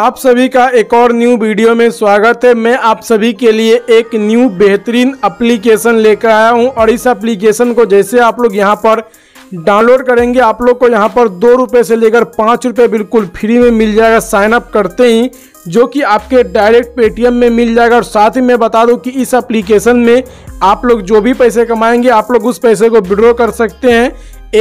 आप सभी का एक और न्यू वीडियो में स्वागत है। मैं आप सभी के लिए एक न्यू बेहतरीन एप्लीकेशन लेकर आया हूं और इस एप्लीकेशन को जैसे आप लोग यहां पर डाउनलोड करेंगे, आप लोग को यहां पर 2 रुपये से लेकर 5 रुपये बिल्कुल फ्री में मिल जाएगा साइन अप करते ही, जो कि आपके डायरेक्ट पेटीएम में मिल जाएगा। और साथ ही मैं बता दूं कि इस एप्लीकेशन में आप लोग जो भी पैसे कमाएंगे आप लोग उस पैसे को विड्रॉ कर सकते हैं।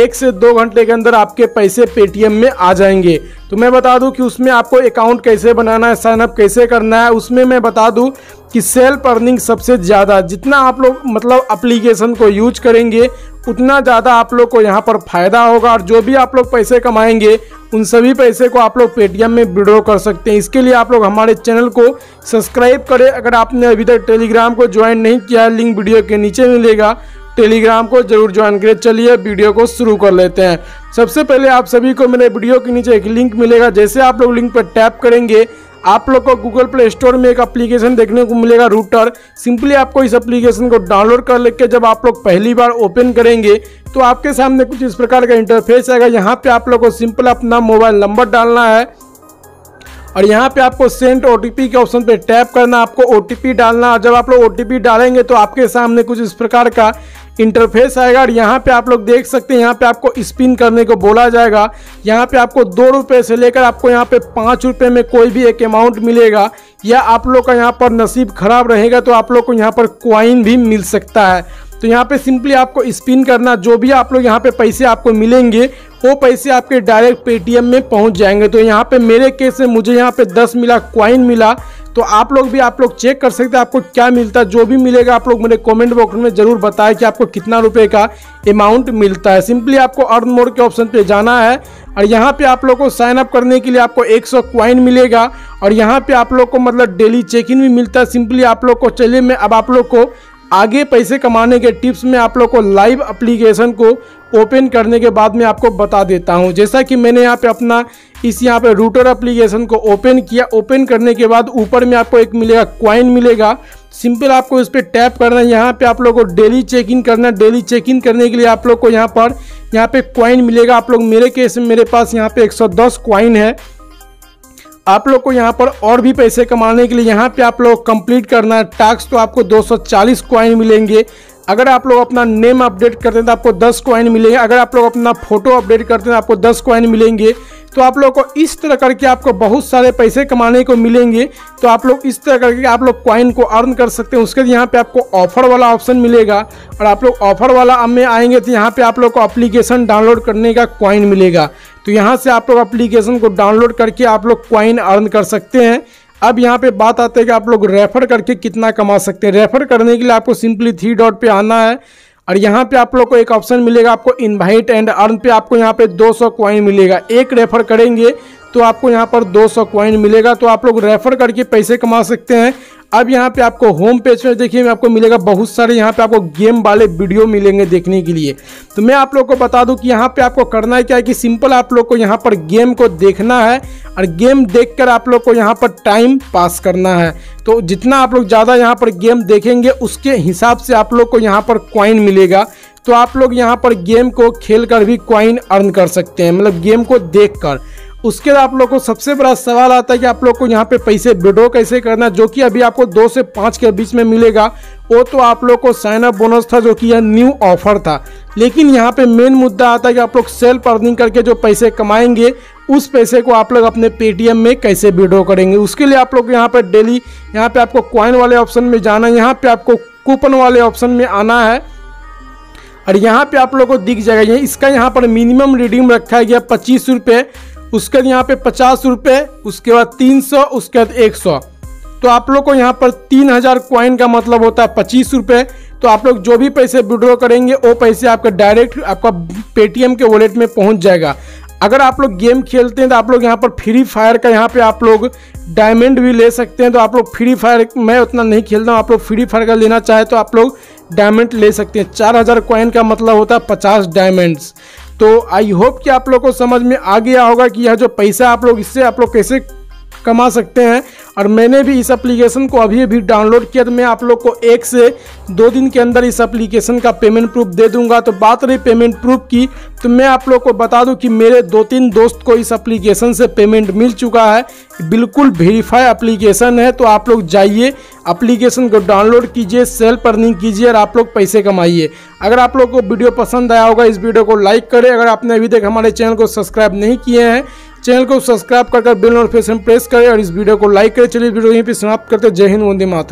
1 से 2 घंटे के अंदर आपके पैसे पेटीएम में आ जाएंगे। तो मैं बता दूं कि उसमें आपको अकाउंट कैसे बनाना है, साइनअप कैसे करना है। उसमें मैं बता दूं कि सेल्फ अर्निंग सबसे ज़्यादा, जितना आप लोग मतलब एप्लीकेशन को यूज करेंगे उतना ज़्यादा आप लोग को यहाँ पर फ़ायदा होगा। और जो भी आप लोग पैसे कमाएंगे उन सभी पैसे को आप लोग पेटीएम में विड्रॉ कर सकते हैं। इसके लिए आप लोग हमारे चैनल को सब्सक्राइब करें अगर आपने अभी तक टेलीग्राम को ज्वाइन नहीं किया है। लिंक वीडियो के नीचे मिलेगा, टेलीग्राम को जरूर ज्वाइन करें। चलिए वीडियो को शुरू कर लेते हैं। सबसे पहले आप सभी को मेरे वीडियो के नीचे एक लिंक मिलेगा, जैसे आप लोग लिंक पर टैप करेंगे आप लोग को गूगल प्ले स्टोर में एक एप्लीकेशन देखने को मिलेगा, रूटर। सिंपली आपको इस एप्लीकेशन को डाउनलोड कर लेके जब आप लोग पहली बार ओपन करेंगे तो आपके सामने कुछ इस प्रकार का इंटरफेस आएगा। यहाँ पे आप लोग को सिंपल अपना मोबाइल नंबर डालना है और यहाँ पे आपको सेंड ओटीपी के ऑप्शन पे टैप करना, आपको ओटीपी डालना। जब आप लोग ओटीपी डालेंगे तो आपके सामने कुछ इस प्रकार का इंटरफेस आएगा और यहाँ पे आप लोग देख सकते हैं यहाँ पे आपको स्पिन करने को बोला जाएगा। यहाँ पे आपको 2 रुपये से लेकर आपको यहाँ पे 5 रुपये में कोई भी एक अमाउंट मिलेगा, या आप लोग का यहाँ पर नसीब खराब रहेगा तो आप लोग को यहाँ पर क्वाइन भी मिल सकता है। तो यहाँ पे सिंपली आपको स्पिन करना, जो भी आप लोग यहाँ पे पैसे आपको मिलेंगे वो पैसे आपके डायरेक्ट पेटीएम में पहुँच जाएंगे। तो यहाँ पे मेरे केस में मुझे यहाँ पे 10 मिला, क्वाइन मिला। तो आप लोग भी आप लोग चेक कर सकते हैं आपको क्या मिलता है। जो भी मिलेगा आप लोग मेरे कमेंट बॉक्स में ज़रूर बताएं कि आपको कितना रुपए का अमाउंट मिलता है। सिंपली आपको अर्न मोर के ऑप्शन पे जाना है और यहाँ पे आप लोग को साइन अप करने के लिए आपको 100 क्वाइन मिलेगा और यहाँ पे आप लोग को मतलब डेली चेक इन भी मिलता है। सिंपली आप लोग को, चलिए मैं अब आप लोग को आगे पैसे कमाने के टिप्स में आप लोग को लाइव एप्लीकेशन को ओपन करने के बाद में आपको बता देता हूं। जैसा कि मैंने यहाँ पे अपना इस यहाँ पे रूटर एप्लीकेशन को ओपन किया, ओपन करने के बाद ऊपर में आपको एक मिलेगा क्वाइन मिलेगा। सिंपल आपको इस पर टैप करना है, यहाँ पे आप लोग को डेली चेक इन करना है। डेली चेक इन करने के लिए आप लोग को यहाँ पे क्वाइन मिलेगा। आप लोग मेरे केस में मेरे पास यहाँ पे 110 क्वाइन है। आप लोग को यहाँ पर और भी पैसे कमाने के लिए यहाँ पे आप लोग कंप्लीट करना है टास्क, तो आपको 240 क्वाइन मिलेंगे। अगर आप लोग अपना नेम अपडेट करते हैं तो आपको 10 क्वाइन मिलेंगे। अगर आप लोग अपना फोटो अपडेट करते हैं आपको 10 क्वाइन मिलेंगे। तो आप लोग को इस तरह करके आपको बहुत सारे पैसे कमाने को मिलेंगे। तो आप लोग इस तरह करके आप लोग क्वाइन को अर्न कर सकते हैं। उसके बाद यहाँ पे आपको ऑफर वाला ऑप्शन मिलेगा और आप लोग ऑफर वाला में आएंगे तो यहाँ पे आप लोग को एप्लीकेशन डाउनलोड करने का क्वाइन मिलेगा। तो यहाँ से आप लोग एप्लीकेशन को डाउनलोड करके आप लोग क्वाइन अर्न कर सकते हैं। अब यहाँ पे बात आती है कि आप लोग रेफ़र करके कितना कमा सकते हैं। रेफ़र करने के लिए आपको सिंपली 3 डॉट पे आना है और यहाँ पे आप लोग को एक ऑप्शन मिलेगा आपको इनवाइट एंड अर्न पे, आपको यहाँ पे 200 क्वाइन मिलेगा। एक रेफ़र करेंगे तो आपको यहाँ पर 200 क्वाइन मिलेगा। तो आप लोग रेफ़र करके पैसे कमा सकते हैं। अब यहाँ पे आपको होम पेज में देखिए मैं आपको मिलेगा बहुत सारे यहाँ पे आपको गेम वाले वीडियो मिलेंगे देखने के लिए। तो मैं आप लोग को बता दूं कि यहाँ पे आपको करना है क्या है कि सिंपल आप लोग को यहाँ पर गेम को देखना है और गेम देखकर आप लोग को यहाँ पर टाइम पास करना है। तो जितना आप लोग ज़्यादा यहाँ पर गेम देखेंगे उसके हिसाब से आप लोग को यहाँ पर क्वाइन मिलेगा। तो आप लोग यहाँ पर गेम को खेल कर भी क्वाइन अर्न कर सकते हैं, मतलब गेम को देख कर। उसके बाद आप लोग को सबसे बड़ा सवाल आता है कि आप लोग को यहाँ पे पैसे विड्रॉ कैसे करना है, जो कि अभी आपको 2 से 5 के बीच में मिलेगा। वो तो आप लोग को साइन अप बोनस था जो कि यह न्यू ऑफर था। लेकिन यहाँ पे मेन मुद्दा आता है कि आप लोग सेल्फ अर्निंग करके जो पैसे कमाएंगे उस पैसे को आप लोग अपने पेटीएम में कैसे विड्रॉ करेंगे। उसके लिए आप लोग यहाँ पर डेली यहाँ पर आपको क्वाइन वाले ऑप्शन में जाना, यहाँ पर आपको कूपन वाले ऑप्शन में आना है और यहाँ पर आप लोग को दिख जाएगा इसका यहाँ पर मिनिमम रिडीम रखा गया 25 रुपये, उसके बाद यहाँ पे 50 रुपये, उसके बाद 300, उसके बाद 100। तो आप लोग को यहाँ पर 3000 क्वाइन का मतलब होता है 25 रुपये। तो आप लोग जो भी पैसे विड्रॉ करेंगे वो पैसे आपका डायरेक्ट आपका पेटीएम के वॉलेट में पहुँच जाएगा। अगर आप लोग गेम खेलते हैं तो आप लोग यहाँ पर फ्री फायर का यहाँ पे आप लोग डायमंड भी ले सकते हैं। तो आप लोग फ्री फायर, मैं उतना नहीं खेलता हूँ, आप लोग फ्री फायर का लेना चाहे तो आप लोग डायमंड ले सकते हैं। 4000 क्वाइन का मतलब होता है 50 डायमंड्स। तो आई होप कि आप लोग को समझ में आ गया होगा कि यह जो पैसा आप लोग इससे आप लोग कैसे कमा सकते हैं। और मैंने भी इस एप्लीकेशन को अभी डाउनलोड किया, तो मैं आप लोग को 1 से 2 दिन के अंदर इस एप्लीकेशन का पेमेंट प्रूफ दे दूंगा। तो बात रही पेमेंट प्रूफ की, तो मैं आप लोग को बता दूं कि मेरे 2-3 दोस्त को इस एप्लीकेशन से पेमेंट मिल चुका है। बिल्कुल वेरीफाई एप्लीकेशन है, तो आप लोग जाइए एप्लीकेशन को डाउनलोड कीजिए, सेल्फ अर्निंग कीजिए और आप लोग पैसे कमाइए। अगर आप लोग को वीडियो पसंद आया होगा, इस वीडियो को लाइक करें। अगर आपने अभी तक हमारे चैनल को सब्सक्राइब नहीं किए हैं, चैनल को सब्सक्राइब करके बेल नोटिफिकेशन प्रेस करें और इस वीडियो को लाइक करें। चलिए वीडियो यहीं पे समाप्त करते हैं। जय हिंद, वंदे मातरम।